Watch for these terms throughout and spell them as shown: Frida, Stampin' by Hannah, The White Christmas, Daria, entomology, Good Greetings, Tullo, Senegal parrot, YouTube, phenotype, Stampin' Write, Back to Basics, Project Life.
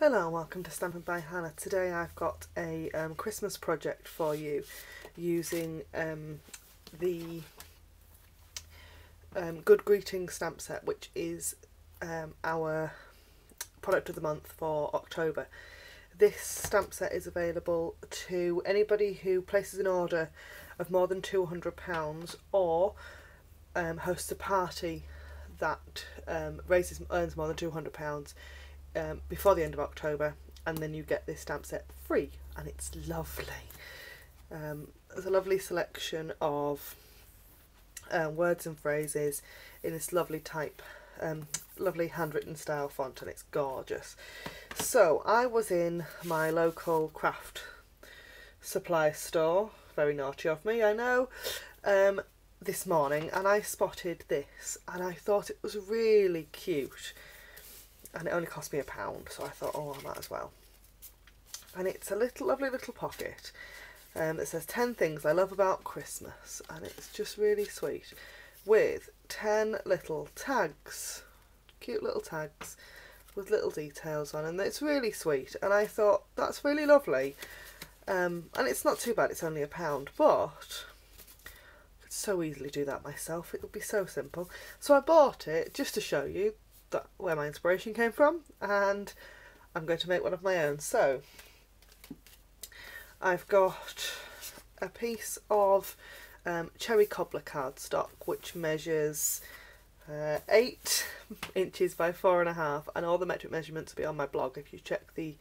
Hello and welcome to Stampin' by Hannah. Today I've got a Christmas project for you using the Good Greetings stamp set, which is our product of the month for October. This stamp set is available to anybody who places an order of more than £200 or hosts a party that earns more than £200. Before the end of October, and then you get this stamp set free, and it's lovely. There's a lovely selection of words and phrases in this lovely type, lovely handwritten style font, and it's gorgeous. So I was in my local craft supply store, very naughty of me, I know, this morning, and I spotted this and I thought it was really cute. And it only cost me £1, so I thought, oh, I might as well. And it's a little lovely little pocket that says 10 things I love about Christmas, and it's just really sweet, with 10 little tags, cute little tags with little details on, and it's really sweet. And I thought, that's really lovely, and it's not too bad. It's only £1, but I could so easily do that myself. It would be so simple. So I bought it just to show you that's where my inspiration came from, and I'm going to make one of my own. So I've got a piece of cherry cobbler cardstock, which measures 8 inches by 4.5, and all the metric measurements will be on my blog if you check the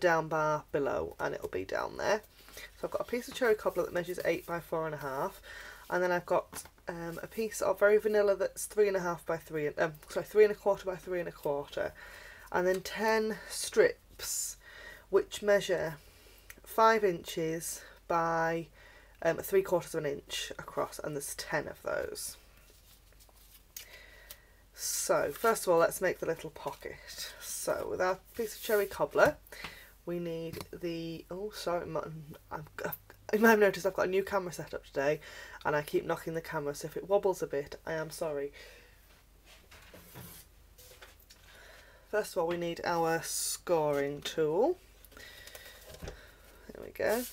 down bar below, and it'll be down there. So I've got a piece of cherry cobbler that measures 8 by 4.5, and then I've got a piece of very vanilla that's 3.25 by 3.25, and then 10 strips which measure 5 inches by 3/4 of an inch across, and there's 10 of those. So first of all, let's make the little pocket. So with our piece of cherry cobbler, we need the, oh sorry, you might have noticed I've got a new camera set up today, and I keep knocking the camera, so if it wobbles a bit, I am sorry. First of all, we need our scoring tool. There we go.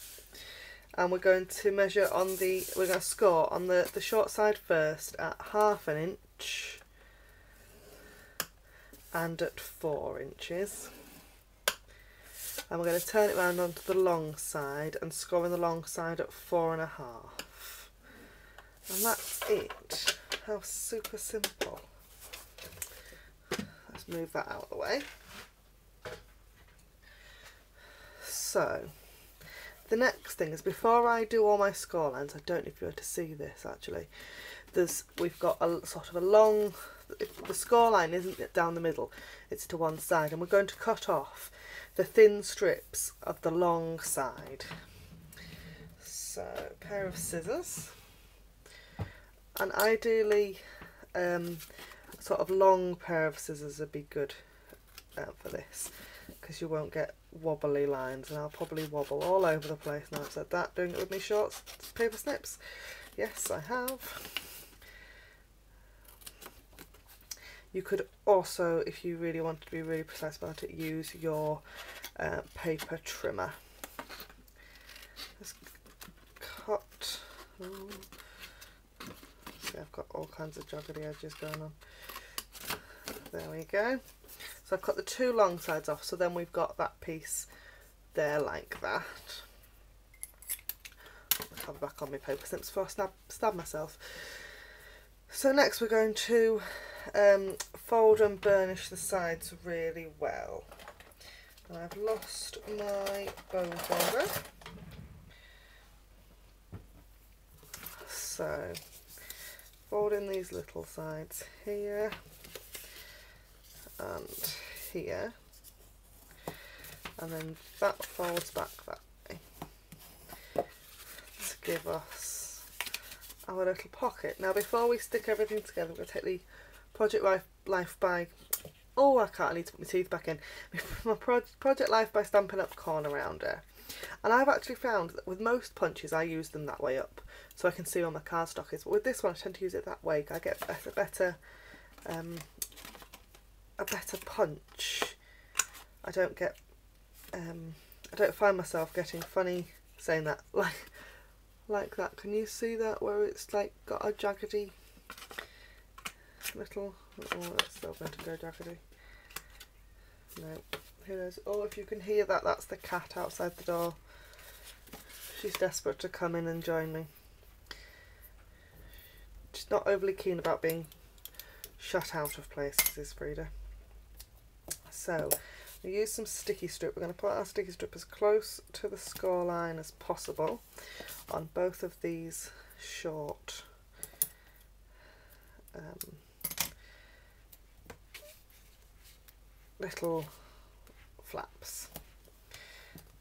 And we're going to measure on the, we're going to score on the short side first at 1/2 inch and at 4 inches. And we're going to turn it round onto the long side and score on the long side at 4.5. And that's it. How super simple. Let's move that out of the way. So the next thing is, before I do all my score lines, I don't know if you're able to see this actually, we've got a sort of a long, if the score line isn't down the middle, it's to one side, and we're going to cut off the thin strips of the long side. So a pair of scissors, and ideally sort of long pair of scissors would be good for this, because you won't get wobbly lines, and I'll probably wobble all over the place now I've said that, doing it with my short paper snips. Yes, I have. You could also, if you really want to be really precise about it, use your paper trimmer. Just cut. Ooh. See, I've got all kinds of jaggedy edges going on. There we go. So I've cut the two long sides off, so then we've got that piece there like that. I'll have it back on my paper snips before I stab myself. So next we're going to fold and burnish the sides really well. And I've lost my bone folder, so fold in these little sides here and here, and then that folds back that way to give us our little pocket. Now before we stick everything together, we're going to take the Project Life by, oh I can't, I need to put my teeth back in, my Project Life by Stampin' Up corner rounder. And I've actually found that with most punches I use them that way up, so I can see where my cardstock is, but with this one I tend to use it that way. I get a better punch. I don't get I don't find myself getting funny saying that like that. Can you see that where it's like got a jaggedy little, oh that's still going to go jaggedy. No, who knows. Oh, if you can hear that, that's the cat outside the door. She's desperate to come in and join me. She's not overly keen about being shut out of places, is Frida. So we use some sticky strip. We're going to put our sticky strip as close to the score line as possible on both of these short little flaps.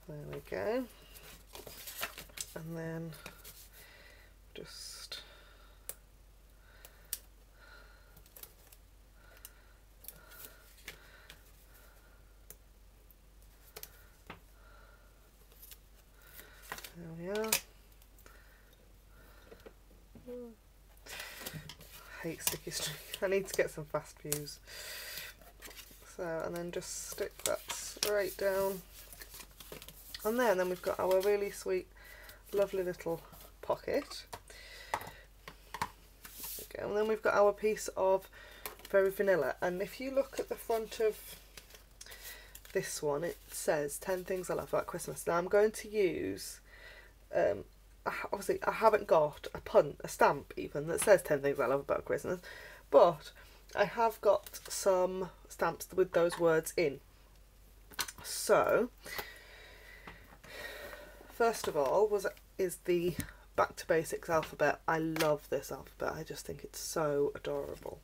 There we go. And then just there we are. I hate sticky string. I need to get some fast views. So, and then just stick that straight down on there, and then we've got our really sweet lovely little pocket. Okay, and then we've got our piece of very vanilla, and if you look at the front of this one it says 10 things I love about Christmas. Now I'm going to use obviously I haven't got a stamp even that says 10 things I love about Christmas, but I have got some stamps with those words in. So first of all is the Back to Basics alphabet. I love this alphabet. I just think it's so adorable.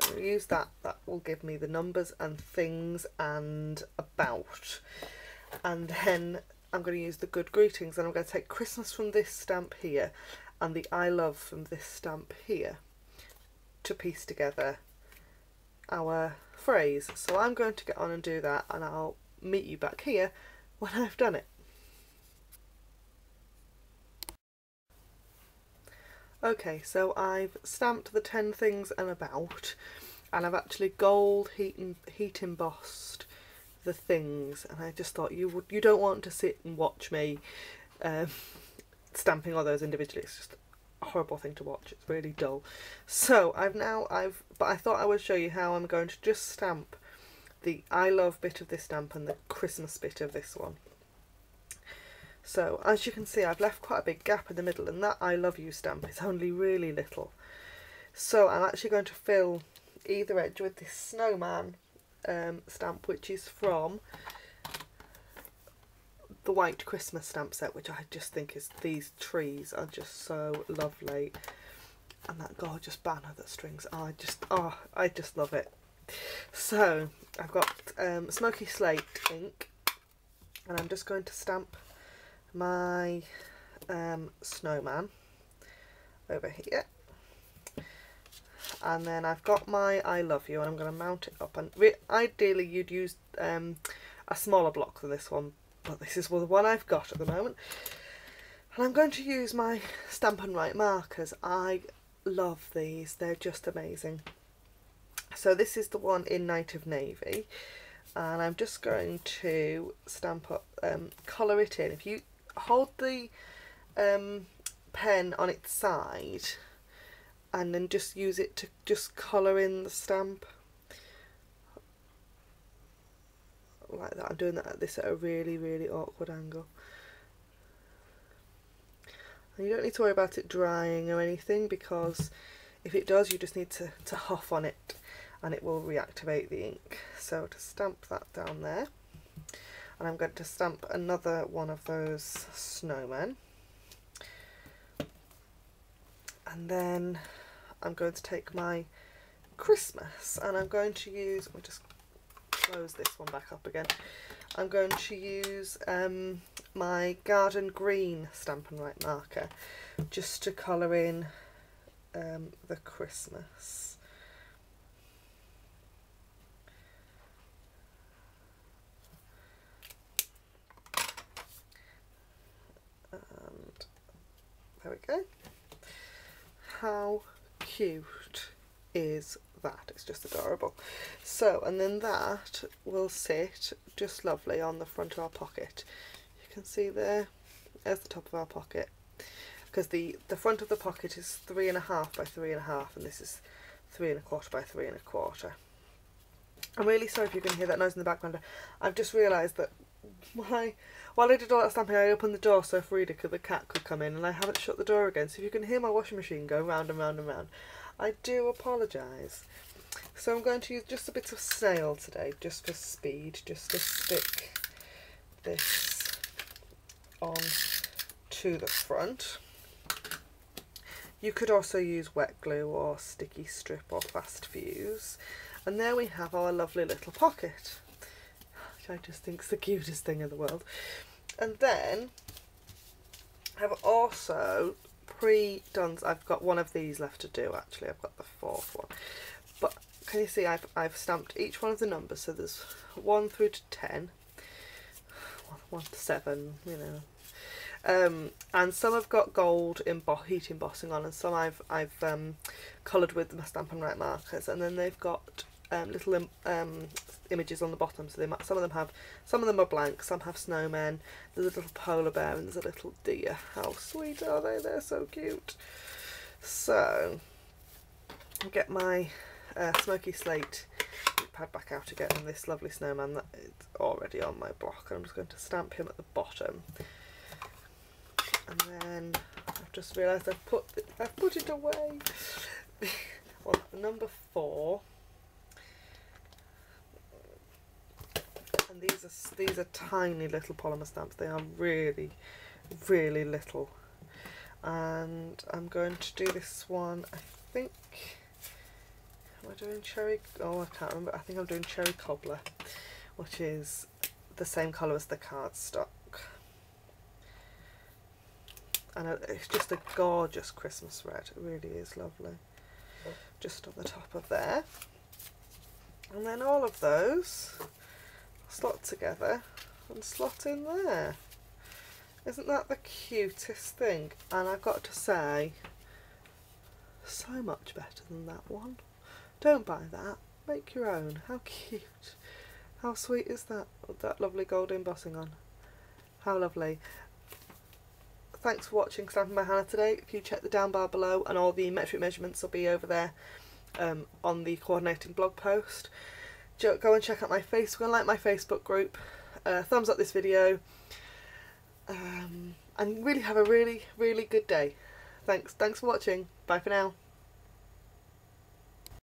So we'll use that. That will give me the numbers and things and about. And then I'm going to use the Good Greetings, and I'm going to take Christmas from this stamp here and the I Love from this stamp here to piece together our phrase. So I'm going to get on and do that, and I'll meet you back here when I've done it. Okay, so I've stamped the 10 things and about, and I've actually gold heat embossed the things, and I just thought you don't want to sit and watch me stamping all those individually. It's just a horrible thing to watch. It's really dull. So but I thought I would show you how I'm going to just stamp the I Love bit of this stamp and the Christmas bit of this one. So as you can see, I've left quite a big gap in the middle, and that I Love You stamp is only really little. So I'm actually going to fill either edge with this snowman stamp, which is from the White Christmas stamp set, which I just think is, these trees are just so lovely, and that gorgeous banner that strings. I just love it. So I've got Smoky Slate ink, and I'm just going to stamp my snowman over here, and then I've got my I Love You, and I'm going to mount it up. And ideally you'd use a smaller block than this one, but this is the one I've got at the moment. And I'm going to use my Stampin' Write markers. I love these, they're just amazing. So this is the one in Night of Navy, and I'm just going to stamp up, colour it in. If you hold the pen on its side and then just use it to just colour in the stamp like that. I'm doing that at a really awkward angle, and you don't need to worry about it drying or anything, because if it does you just need to huff on it and it will reactivate the ink. So to stamp that down there, and I'm going to stamp another one of those snowmen, and then I'm going to take my Christmas, and I'm going to use, we'll just close this one back up again, I'm going to use my Garden Green Stampin' Write marker just to colour in the Christmas. There we go. How cute is that. It's just adorable. So, and then that will sit just lovely on the front of our pocket. You can see there, there's the top of our pocket. Because the front of the pocket is 3.5 by 3.5, and this is 3¼ by 3¼. I'm really sorry if you can hear that noise in the background. I've just realised that while I did all that stamping, I opened the door so Frida, the cat, could come in, and I haven't shut the door again. So if you can hear my washing machine go round and round and round, I do apologise. So I'm going to use just a bit of snail today, just for speed, just to stick this on to the front. You could also use wet glue or sticky strip or fast fuse. And there we have our lovely little pocket, which I just think is the cutest thing in the world. And then I've also pre-done, I've got one of these left to do actually, I've got the fourth one. But can you see I've stamped each one of the numbers, so there's 1 through to 10, 1 to 7, you know. And some have got gold heat embossing on, and some I've coloured with my Stampin' Write markers, and then they've got little images on the bottom. So they might, some of them are blank, some have snowmen, there's a little polar bear, and there's a little deer. How sweet are they? They're so cute. So I'll get my smoky slate pad back out again, and this lovely snowman that is already on my block, and I'm just going to stamp him at the bottom. And then I've just realised I've put it away. Well, number 4. And these are tiny little polymer stamps. They are really, really little. And I'm going to do this one. I think, am I doing cherry? Oh, I can't remember. I think I'm doing cherry cobbler, which is the same colour as the cardstock. And it's just a gorgeous Christmas red. It really is lovely. Just on the top of there. And then all of those slot together and slot in there. Isn't that the cutest thing? And I've got to say, so much better than that one. Don't buy that. Make your own. How cute. How sweet is that? With that lovely gold embossing on. How lovely. Thanks for watching Stampin' by Hannah today. If you check the down bar below, and all the metric measurements will be over there on the coordinating blog post. Go and check out my Facebook and like my Facebook group. Thumbs up this video. And really have a really, really good day. Thanks for watching. Bye for now.